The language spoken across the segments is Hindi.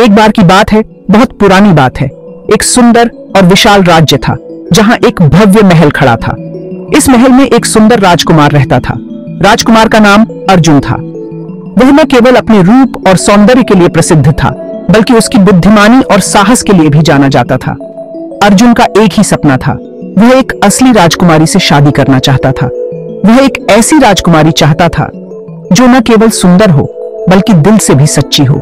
एक बार की बात है, बहुत पुरानी बात है। एक सुंदर और विशाल राज्य था जहां एक भव्य महल खड़ा था। इस महल में एक सुंदर राजकुमार रहता था। राजकुमार का नाम अर्जुन था। वह न केवल अपने रूप और सौंदर्य के लिए प्रसिद्ध था बल्कि उसकी बुद्धिमानी और साहस के लिए भी जाना जाता था। अर्जुन का एक ही सपना था, वह एक असली राजकुमारी से शादी करना चाहता था। वह एक ऐसी राजकुमारी चाहता था जो न केवल सुंदर हो बल्कि दिल से भी सच्ची हो।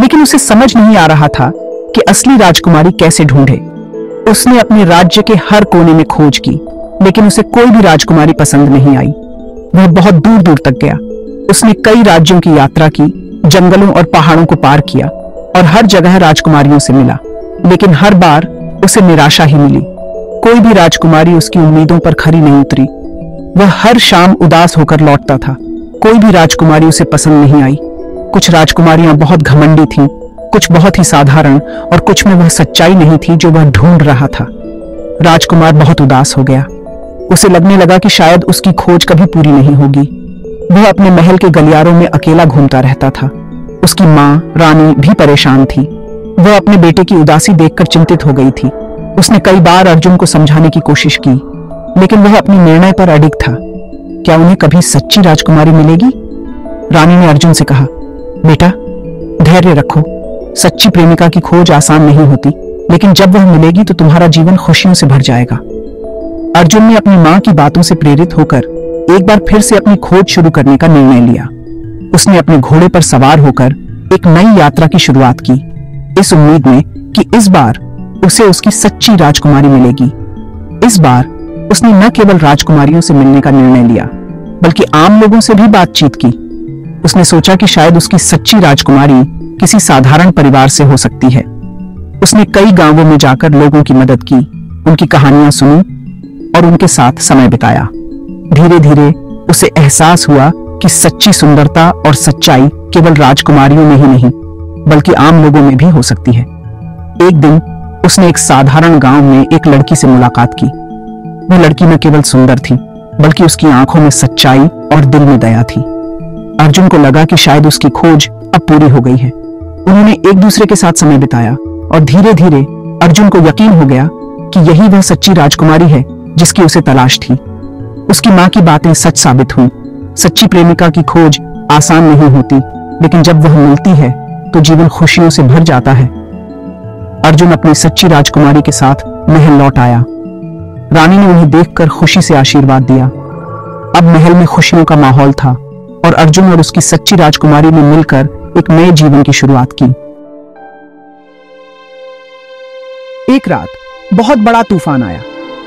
लेकिन उसे समझ नहीं आ रहा था कि असली राजकुमारी कैसे ढूंढे। उसने अपने राज्य के हर कोने में खोज की लेकिन उसे कोई भी राजकुमारी पसंद नहीं आई। वह बहुत दूर दूर तक गया। उसने कई राज्यों की यात्रा की, जंगलों और पहाड़ों को पार किया और हर जगह राजकुमारियों से मिला, लेकिन हर बार उसे निराशा ही मिली। कोई भी राजकुमारी उसकी उम्मीदों पर खरी नहीं उतरी। वह हर शाम उदास होकर लौटता था। कोई भी राजकुमारी उसे पसंद नहीं आई। कुछ राजकुमारियां बहुत घमंडी थीं, कुछ बहुत ही साधारण और कुछ में वह सच्चाई नहीं थी जो वह ढूंढ रहा था। राजकुमार बहुत उदास हो गया। उसे लगने लगा कि शायद उसकी खोज कभी पूरी नहीं होगी। वह अपने महल के गलियारों में अकेला घूमता रहता था। उसकी माँ रानी भी परेशान थी। वह अपने बेटे की उदासी देखकर चिंतित हो गई थी। उसने कई बार अर्जुन को समझाने की कोशिश की लेकिन वह अपने निर्णय पर अडिग था। क्या उन्हें कभी सच्ची राजकुमारी मिलेगी? रानी ने अर्जुन से कहा, बेटा धैर्य रखो, सच्ची प्रेमिका की खोज आसान नहीं होती, लेकिन जब वह मिलेगी तो तुम्हारा जीवन खुशियों से भर जाएगा। अर्जुन ने अपनी माँ की बातों से प्रेरित होकर एक बार फिर से अपनी खोज शुरू करने का निर्णय लिया। उसने अपने घोड़े पर सवार होकर एक नई यात्रा की शुरुआत की, इस उम्मीद में कि इस बार उसे उसकी सच्ची राजकुमारी मिलेगी। इस बार उसने न केवल राजकुमारियों से मिलने का निर्णय लिया बल्कि आम लोगों से भी बातचीत की। उसने सोचा कि शायद उसकी सच्ची राजकुमारी किसी साधारण परिवार से हो सकती है। उसने कई गांवों में जाकर लोगों की मदद की, उनकी कहानियां सुनी और उनके साथ समय बिताया। धीरे धीरे उसे एहसास हुआ कि सच्ची सुंदरता और सच्चाई केवल राजकुमारियों में ही नहीं बल्कि आम लोगों में भी हो सकती है। एक दिन उसने एक साधारण गांव में एक लड़की से मुलाकात की। वह लड़की न केवल सुंदर थी बल्कि उसकी आंखों में सच्चाई और दिल में दया थी। अर्जुन को लगा कि शायद उसकी खोज अब पूरी हो गई है। उन्होंने एक दूसरे के साथ समय बिताया और धीरे धीरे अर्जुन को यकीन हो गया कि यही वह सच्ची राजकुमारी है जिसकी उसे तलाश थी। उसकी माँ की बातें सच साबित हुई। सच्ची प्रेमिका की खोज आसान नहीं होती लेकिन जब वह मिलती है तो जीवन खुशियों से भर जाता है। अर्जुन अपनी सच्ची राजकुमारी के साथ महल लौट आया। रानी ने उन्हें देखकर खुशी से आशीर्वाद दिया। अब महल में खुशियों का माहौल था और अर्जुन और उसकी सच्ची राजकुमारी ने मिलकर एक नए जीवन की शुरुआत की। एक रात बहुत बड़ा तूफान आया।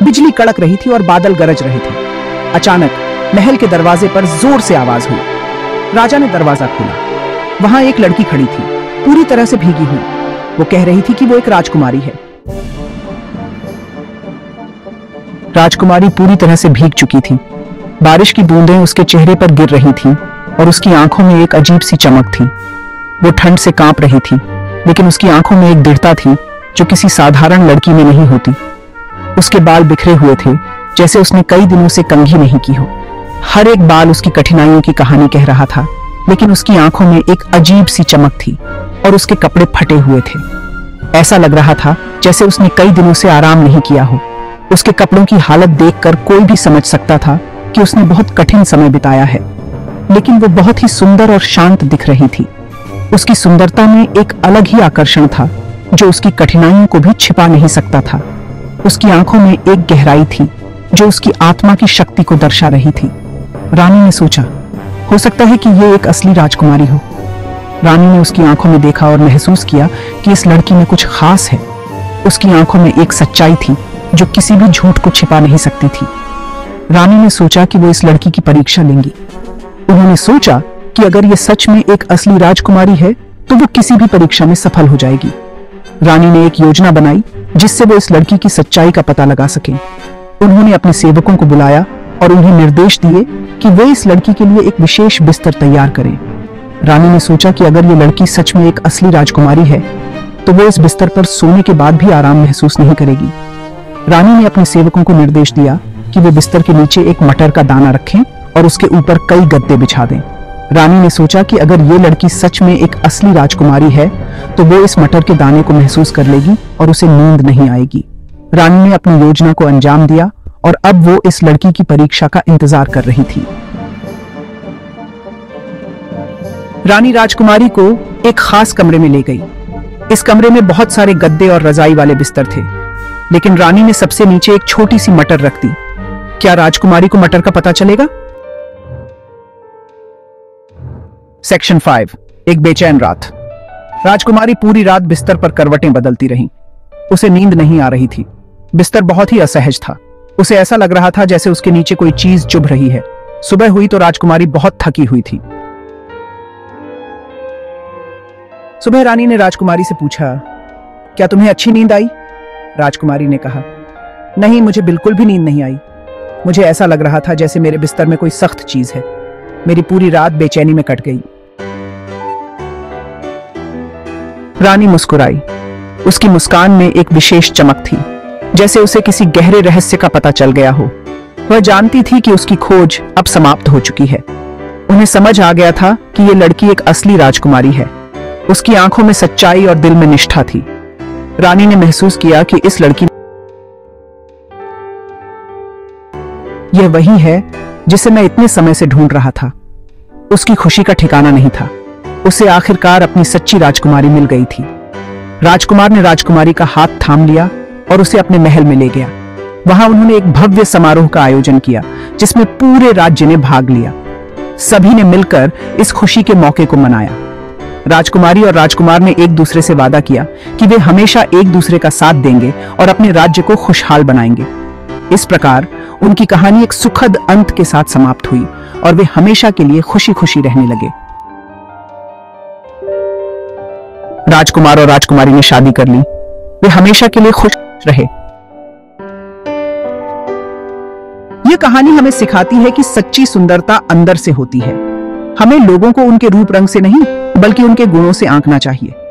बिजली कड़क रही थी और बादल गरज रहे थे। अचानक महल के दरवाजे पर जोर से आवाज हुई। राजा ने दरवाजा खोला। वहां एक लड़की खड़ी थी, पूरी तरह से भीगी हुई। वो कह रही थी कि वो एक राजकुमारी है। राजकुमारी पूरी तरह से भीग चुकी थी। बारिश की बूंदें उसके चेहरे पर गिर रही थीं और उसकी आंखों में एक अजीब सी चमक थी। वो ठंड से कांप रही थी लेकिन उसकी आंखों में एक दृढ़ता थी जो किसी साधारण लड़की में नहीं होती। उसके बाल बिखरे हुए थे जैसे उसने कई दिनों से कंघी नहीं की हो। हर एक बाल उसकी कठिनाइयों की कहानी कह रहा था लेकिन उसकी आंखों में एक अजीब सी चमक थी और उसके कपड़े फटे हुए थे। ऐसा लग रहा था जैसे उसने कई दिनों से आराम नहीं किया हो। उसके कपड़ों की हालत देखकर कोई भी समझ सकता था कि उसने बहुत कठिन समय बिताया है। लेकिन वो बहुत ही सुंदर और शांत दिख रही थी। उसकी सुंदरता में एक अलग ही आकर्षण था जो उसकी कठिनाइयों को भी छिपा नहीं सकता था। उसकी आंखों में एक गहराई थी जो उसकी आत्मा की शक्ति को दर्शा रही थी। रानी ने सोचा, हो सकता है कि ये एक असली राजकुमारी हो। रानी ने उसकी आंखों में देखा और महसूस किया कि इस लड़की में कुछ खास है। उसकी आंखों में एक सच्चाई थी जो किसी भी झूठ को छिपा नहीं सकती थी। रानी ने सोचा कि वो इस लड़की की परीक्षा लेंगी। उन्होंने सोचा कि अगर ये सच में एक असली राजकुमारी है तो वो किसी भी परीक्षा में सफल हो जाएगी। रानी ने एक योजना बनाई जिससे वो इस लड़की की सच्चाई का पता लगा सके। उन्होंने अपने सेवकों को बुलाया और उन्हें निर्देश दिए कि वे इस लड़की के लिए एक विशेष बिस्तर तैयार करें। रानी ने सोचा कि अगर ये लड़की सच में एक असली राजकुमारी है तो वो इस बिस्तर पर सोने के बाद भी आराम महसूस नहीं करेगी। रानी ने अपने सेवकों को निर्देश दिया कि वे बिस्तर के नीचे एक मटर का दाना रखें और उसके ऊपर कई गद्दे बिछा दें। रानी ने सोचा कि अगर ये लड़की सच में एक असली राजकुमारी है तो वो इस मटर के दाने को महसूस कर लेगी और उसे नींद नहीं आएगी। रानी ने अपनी योजना को अंजाम दिया और अब वो इस लड़की की परीक्षा का इंतजार कर रही थी। रानी राजकुमारी को एक खास कमरे में ले गई। इस कमरे में बहुत सारे गद्दे और रजाई वाले बिस्तर थे, लेकिन रानी ने सबसे नीचे एक छोटी सी मटर रख दी। क्या राजकुमारी को मटर का पता चलेगा? सेक्शन 5, एक बेचैन रात। राजकुमारी पूरी रात बिस्तर पर करवटें बदलती रहीं। उसे नींद नहीं आ रही थी। बिस्तर बहुत ही असहज था। उसे ऐसा लग रहा था जैसे उसके नीचे कोई चीज चुभ रही है। सुबह हुई तो राजकुमारी बहुत थकी हुई थी। सुबह रानी ने राजकुमारी से पूछा, क्या तुम्हें अच्छी नींद आई? राजकुमारी ने कहा, नहीं, मुझे बिल्कुल भी नींद नहीं आई। मुझे ऐसा लग रहा था जैसे मेरे बिस्तर में कोई सख्त चीज है। मेरी पूरी रात बेचैनी में कट गई। रानी मुस्कुराई। उसकी मुस्कान में एक विशेष चमक थी, जैसे उसे किसी गहरे रहस्य का पता चल गया हो। वह जानती थी कि उसकी खोज अब समाप्त हो चुकी है। उन्हें समझ आ गया था कि यह लड़की एक असली राजकुमारी है। उसकी आंखों में सच्चाई और दिल में निष्ठा थी। रानी ने महसूस किया कि इस लड़की यह वही है जिसे मैं इतने समय से ढूंढ रहा था। उसकी खुशी का ठिकाना नहीं था। उसे आखिरकार अपनी सच्ची राजकुमारी मिल गई थी। राजकुमार ने राजकुमारी का हाथ थाम लिया और उसे अपने महल में ले गया। वहां उन्होंने एक भव्य समारोह का आयोजन किया जिसमें पूरे राज्य ने भाग लिया। सभी ने मिलकर इस खुशी के मौके को मनाया। राजकुमारी और राजकुमार ने एक दूसरे से वादा किया कि वे हमेशा एक दूसरे का साथ देंगे और अपने राज्य को खुशहाल बनाएंगे। इस प्रकार उनकी कहानी एक सुखद अंत के साथ समाप्त हुई और वे हमेशा के लिए खुशी-खुशी रहने लगे। राजकुमार और राजकुमारी ने शादी कर ली। वे हमेशा के लिए खुश रहे। यह कहानी हमें सिखाती है कि सच्ची सुंदरता अंदर से होती है। हमें लोगों को उनके रूप रंग से नहीं, बल्कि उनके गुणों से आंकना चाहिए।